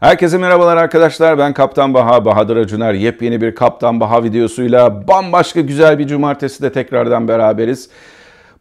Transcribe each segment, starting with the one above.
Herkese merhabalar arkadaşlar, ben Kaptan Baha, Bahadır Acuner. Yepyeni bir Kaptan Baha videosuyla bambaşka güzel bir cumartesi de tekrardan beraberiz.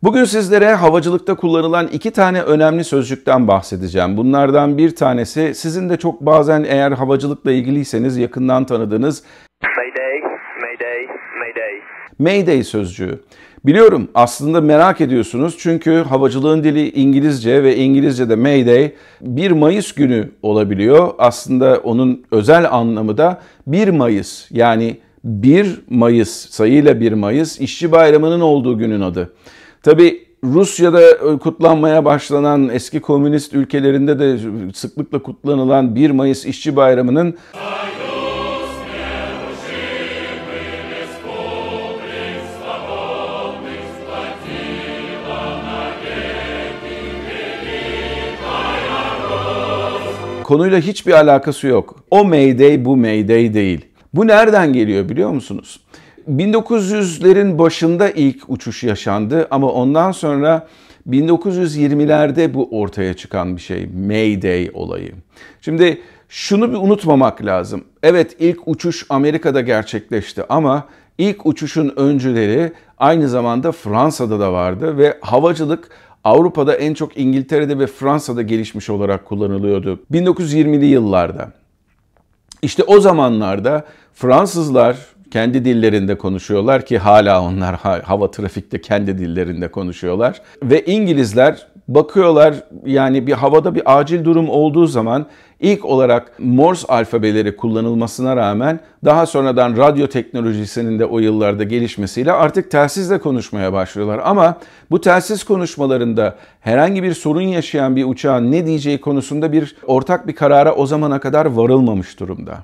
Bugün sizlere havacılıkta kullanılan iki tane önemli sözcükten bahsedeceğim. Bunlardan bir tanesi, sizin de çok bazen eğer havacılıkla ilgiliyseniz yakından tanıdığınız May Day, May Day, May Day. May Day sözcüğü. Biliyorum aslında merak ediyorsunuz çünkü havacılığın dili İngilizce ve İngilizce'de May Day 1 Mayıs günü olabiliyor. Aslında onun özel anlamı da 1 Mayıs yani 1 Mayıs sayıyla 1 Mayıs işçi bayramının olduğu günün adı. Tabii Rusya'da kutlanmaya başlanan eski komünist ülkelerinde de sıklıkla kutlanılan 1 Mayıs işçi bayramının konuyla hiçbir alakası yok. O May Day bu May Day değil. Bu nereden geliyor biliyor musunuz? 1900'lerin başında ilk uçuş yaşandı ama ondan sonra 1920'lerde bu ortaya çıkan bir şey. May Day olayı. Şimdi şunu bir unutmamak lazım. Evet ilk uçuş Amerika'da gerçekleşti ama ilk uçuşun öncüleri aynı zamanda Fransa'da da vardı ve havacılık Avrupa'da en çok İngiltere'de ve Fransa'da gelişmiş olarak kullanılıyordu 1920'li yıllarda. İşte o zamanlarda Fransızlar kendi dillerinde konuşuyorlar ki hala onlar hava trafikte kendi dillerinde konuşuyorlar. Ve İngilizler bakıyorlar yani bir havada bir acil durum olduğu zaman ilk olarak Morse alfabeleri kullanılmasına rağmen daha sonradan radyo teknolojisinin de o yıllarda gelişmesiyle artık telsizle konuşmaya başlıyorlar. Ama bu telsiz konuşmalarında herhangi bir sorun yaşayan bir uçağın ne diyeceği konusunda ortak bir karara o zamana kadar varılmamış durumda.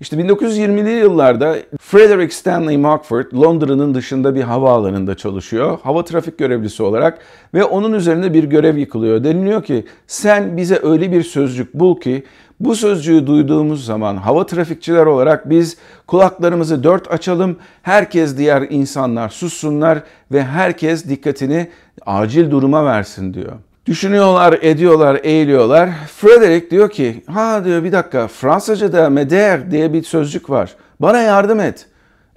İşte 1920'li yıllarda Frederick Stanley Mockford Londra'nın dışında bir havaalanında çalışıyor. Hava trafik görevlisi olarak ve onun üzerinde bir görev yıkılıyor. Deniliyor ki sen bize öyle bir sözcük bul ki bu sözcüğü duyduğumuz zaman hava trafikçiler olarak biz kulaklarımızı dört açalım, herkes diğer insanlar sussunlar ve herkes dikkatini acil duruma versin diyor. Düşünüyorlar, ediyorlar, eğiliyorlar. Frederick diyor ki, ha diyor bir dakika Fransızca'da MEDER diye bir sözcük var. Bana yardım et.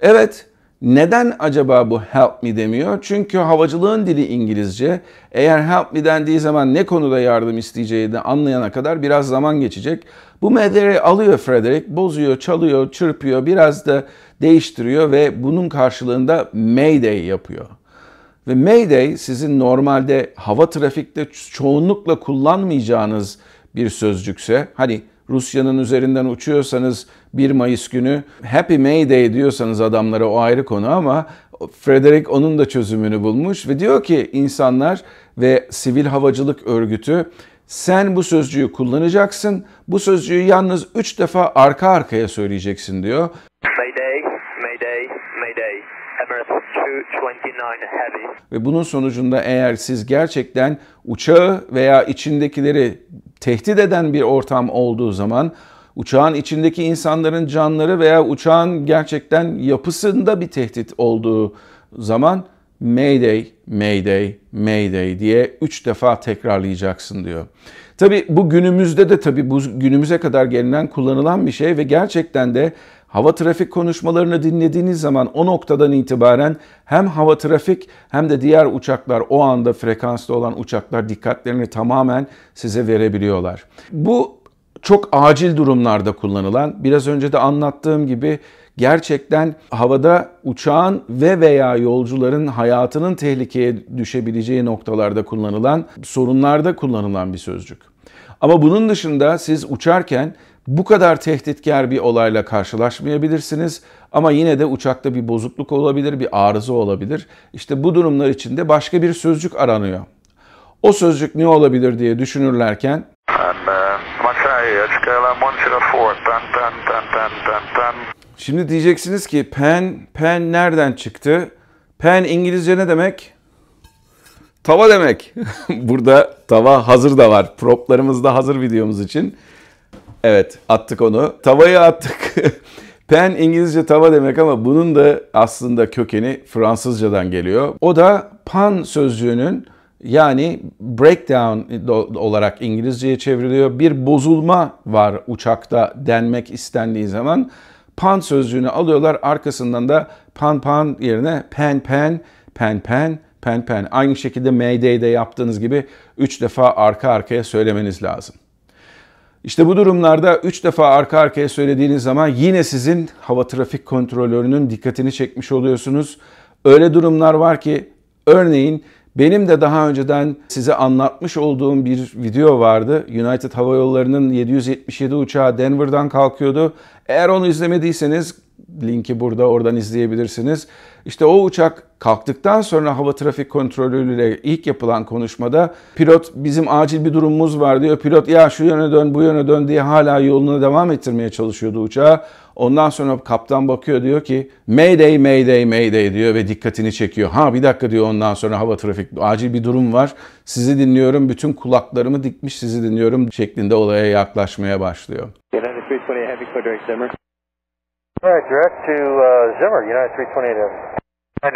Evet, neden acaba bu help me demiyor? Çünkü havacılığın dili İngilizce. Eğer help me dendiği zaman ne konuda yardım isteyeceğini anlayana kadar biraz zaman geçecek. Bu MEDER'i alıyor Frederick, bozuyor, çalıyor, çırpıyor, biraz da değiştiriyor ve bunun karşılığında May Day yapıyor. Ve May Day sizin normalde hava trafikte çoğunlukla kullanmayacağınız bir sözcükse, hani Rusya'nın üzerinden uçuyorsanız 1 Mayıs günü Happy May Day diyorsanız adamlara o ayrı konu ama Frederick onun da çözümünü bulmuş ve diyor ki insanlar ve Sivil Havacılık Örgütü sen bu sözcüğü kullanacaksın, bu sözcüğü yalnız 3 defa arka arkaya söyleyeceksin diyor. May Day, May Day, May Day. Ve bunun sonucunda eğer siz gerçekten uçağı veya içindekileri tehdit eden bir ortam olduğu zaman uçağın içindeki insanların canları veya uçağın gerçekten yapısında bir tehdit olduğu zaman May Day, May Day, May Day diye 3 defa tekrarlayacaksın diyor. Tabii bu günümüzde de bu günümüze kadar gelinen kullanılan bir şey ve gerçekten de hava trafik konuşmalarını dinlediğiniz zaman o noktadan itibaren hem hava trafik hem de diğer uçaklar o anda frekanslı olan uçaklar dikkatlerini tamamen size verebiliyorlar. Bu çok acil durumlarda kullanılan biraz önce de anlattığım gibi gerçekten havada uçağın veya yolcuların hayatının tehlikeye düşebileceği noktalarda kullanılan sorunlarda kullanılan bir sözcük. Ama bunun dışında siz uçarken bu kadar tehditkar bir olayla karşılaşmayabilirsiniz ama yine de uçakta bir bozukluk olabilir, bir arıza olabilir. İşte bu durumlar içinde başka bir sözcük aranıyor. O sözcük ne olabilir diye düşünürlerken şimdi diyeceksiniz ki pan nereden çıktı? Pan İngilizce ne demek? Tava demek. Burada tava hazır da var. Proplarımız da hazır videomuz için. Evet attık onu. Tavayı attık. Pan İngilizce tava demek ama bunun da aslında kökeni Fransızcadan geliyor. O da pan sözcüğünün Yani breakdown olarak İngilizceye çevriliyor. Bir bozulma var uçakta denmek istendiği zaman. Pan sözcüğünü alıyorlar. Arkasından da pan pan yerine pen pen, pen pen, pen pen. Aynı şekilde May Day'de yaptığınız gibi 3 defa arka arkaya söylemeniz lazım. İşte bu durumlarda 3 defa arka arkaya söylediğiniz zaman yine sizin hava trafik kontrolörünün dikkatini çekmiş oluyorsunuz. Öyle durumlar var ki örneğin benim de daha önceden size anlatmış olduğum bir video vardı. United Hava Yolları'nın 777 uçağı Denver'dan kalkıyordu. Eğer onu izlemediyseniz linki burada, oradan izleyebilirsiniz. İşte o uçak kalktıktan sonra hava trafik kontrolüyle ilk yapılan konuşmada pilot bizim acil bir durumumuz var diyor. Pilot ya şu yöne dön bu yöne dön diye hala yoluna devam ettirmeye çalışıyordu uçağı. Ondan sonra kaptan bakıyor diyor ki May Day, May Day, May Day diyor ve dikkatini çekiyor. Ha bir dakika diyor ondan sonra hava trafik acil bir durum var. Sizi dinliyorum bütün kulaklarımı dikmiş sizi dinliyorum şeklinde olaya yaklaşmaya başlıyor. All right, direct to Zimmer, United 328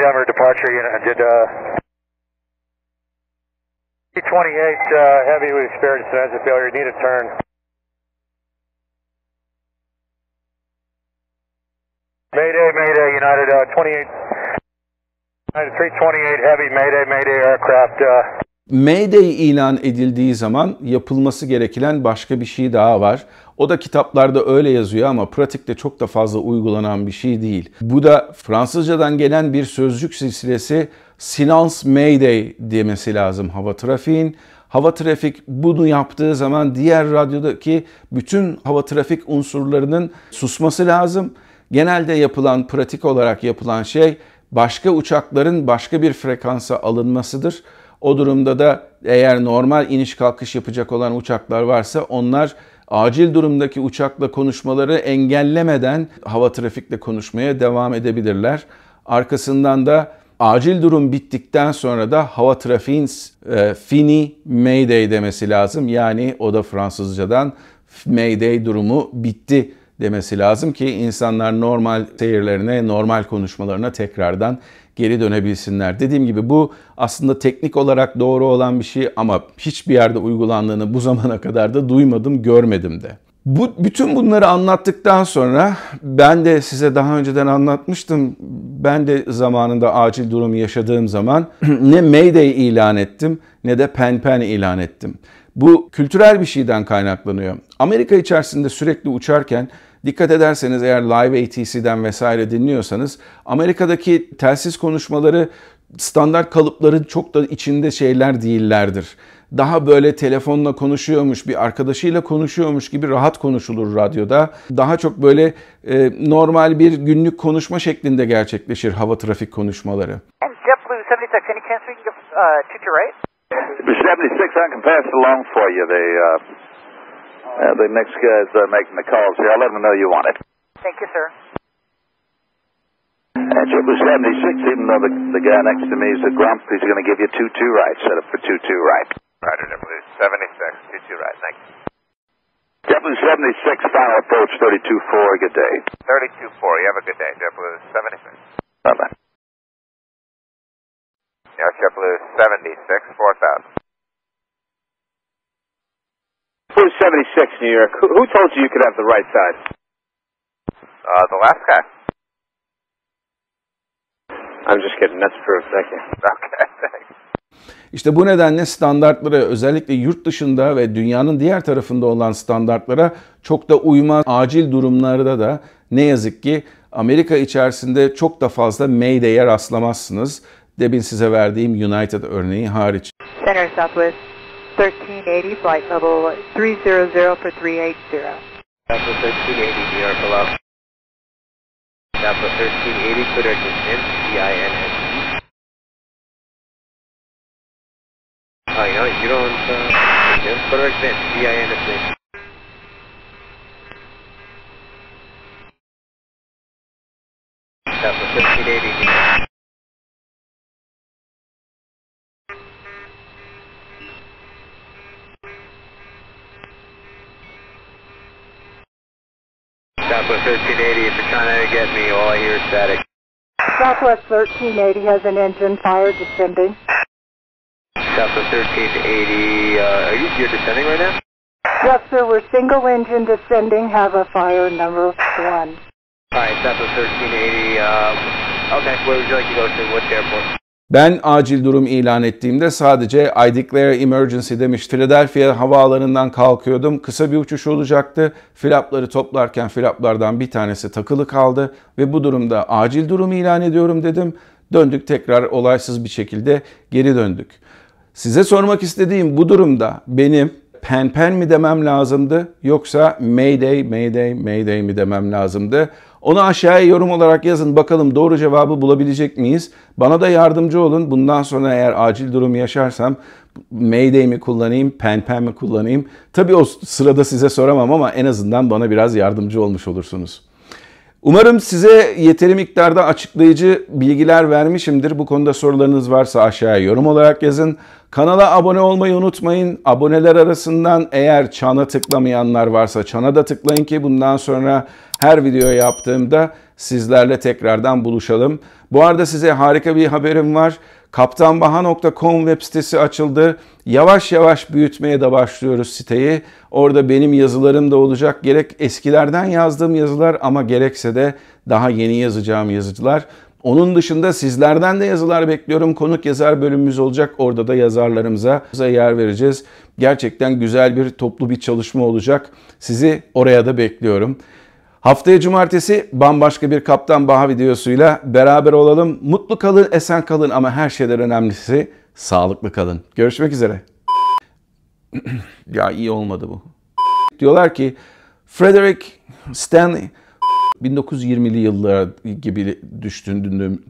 Denver departure, United 328 heavy, we've experienced an engine failure, need a turn. Mayday, Mayday, United 328 heavy, Mayday, Mayday aircraft. Mayday ilan edildiği zaman yapılması gereken başka bir şey daha var. O da kitaplarda öyle yazıyor ama pratikte çok da fazla uygulanan bir şey değil. Bu da Fransızcadan gelen bir sözcük silsilesi silence Mayday demesi lazım hava trafiğin. Hava trafik bunu yaptığı zaman diğer radyodaki bütün hava trafik unsurlarının susması lazım. Genelde yapılan pratik olarak yapılan şey başka uçakların başka bir frekansa alınmasıdır. O durumda da eğer normal iniş kalkış yapacak olan uçaklar varsa onlar acil durumdaki uçakla konuşmaları engellemeden hava trafikle konuşmaya devam edebilirler. Arkasından da acil durum bittikten sonra da hava trafiğin fini May Day demesi lazım. Yani o da Fransızcadan May Day durumu bitti demesi lazım ki insanlar normal seyirlerine, normal konuşmalarına tekrardan geri dönebilsinler. Dediğim gibi bu aslında teknik olarak doğru olan bir şey ama hiçbir yerde uygulandığını bu zamana kadar da duymadım, görmedim de. Bütün bunları anlattıktan sonra ben de size daha önceden anlatmıştım. Ben de zamanında acil durum yaşadığım zaman ne May Day ilan ettim ne de Pan Pan ilan ettim. Bu kültürel bir şeyden kaynaklanıyor. Amerika içerisinde sürekli uçarken dikkat ederseniz eğer Live ATC'den vesaire dinliyorsanız Amerika'daki telsiz konuşmaları standart kalıpların çok da içinde şeyler değillerdir. Daha böyle telefonla konuşuyormuş, bir arkadaşıyla konuşuyormuş gibi rahat konuşulur radyoda. Daha çok böyle normal bir günlük konuşma şeklinde gerçekleşir hava trafik konuşmaları. JetBlue 76, can you cancel to right? 76, I can pass along for you. The next guys are making the calls here. I'll let them know you want it. Thank you, sir. JetBlue 76, even though the guy next to me is a grump, he's going to give you 2-2 right. Set up for 2-2 right. Roger, JetBlue 76, 2-2 right. Thank you. JetBlue 76, final approach, 32-4, good day. 32-4, you have a good day. JetBlue 76. Bye-bye. Yeah, JetBlue 76, 4000. JetBlue 76, New York. Who told you could have the right side? The last guy. I'm just kidding. That's true. Thank you. Okay, thanks. İşte bu nedenle standartlara, özellikle yurt dışında ve dünyanın diğer tarafında olan standartlara çok da uyma acil durumlarda da ne yazık ki Amerika içerisinde çok da fazla May Day'e rastlamazsınız. Demin size verdiğim United örneği hariç. Center Southwest. 1380 flight level 300 for 380. Delta 1380, New York, hello. Delta 1380, clear to in, C-I-N-S-E. Oh, you don't, clear to in, C-I-N-S-E. Delta 1380, New York. Southwest 1380, if you're trying to get me, all I hear is static. Southwest 1380 has an engine fire descending. south of 1380. You're descending right now? Yes, sir. We're single engine descending. Have a fire number 1. All right, south of 1380. Okay, where would you like to go to? Which airport? Ben acil durum ilan ettiğimde sadece "I declare emergency" demiş. Philadelphia havaalanından kalkıyordum. Kısa bir uçuş olacaktı. Flapları toplarken flaplardan bir tanesi takılı kaldı ve bu durumda acil durum ilan ediyorum dedim. Döndük, tekrar olaysız bir şekilde geri döndük. Size sormak istediğim bu durumda benim "Pan Pan" mi demem lazımdı yoksa "May Day, May Day, May Day" mi demem lazımdı? Onu aşağıya yorum olarak yazın. Bakalım doğru cevabı bulabilecek miyiz? Bana da yardımcı olun. Bundan sonra eğer acil durumu yaşarsam "May Day" mi kullanayım, "Pan Pan" mi kullanayım? Tabii o sırada size soramam ama en azından bana biraz yardımcı olmuş olursunuz. Umarım size yeteri miktarda açıklayıcı bilgiler vermişimdir. Bu konuda sorularınız varsa aşağıya yorum olarak yazın. Kanala abone olmayı unutmayın. Aboneler arasından eğer çana tıklamayanlar varsa çana da tıklayın ki bundan sonra her video yaptığımda sizlerle tekrardan buluşalım. Bu arada size harika bir haberim var. Kaptanbaha.com web sitesi açıldı. Yavaş yavaş büyütmeye de başlıyoruz siteyi. Orada benim yazılarım da olacak. Gerek eskilerden yazdığım yazılar ama gerekse de daha yeni yazacağım yazılar. Onun dışında sizlerden de yazılar bekliyorum. Konuk yazar bölümümüz olacak. Orada da yazarlarımıza yer vereceğiz. Gerçekten güzel bir toplu bir çalışma olacak. Sizi oraya da bekliyorum. Haftaya cumartesi bambaşka bir Kaptan Baha videosuyla beraber olalım. Mutlu kalın, esen kalın ama her şeyden önemlisi sağlıklı kalın. Görüşmek üzere. Ya iyi olmadı bu. Diyorlar ki Frederick Stanley 1920'li yıllara gibi düşündüğüm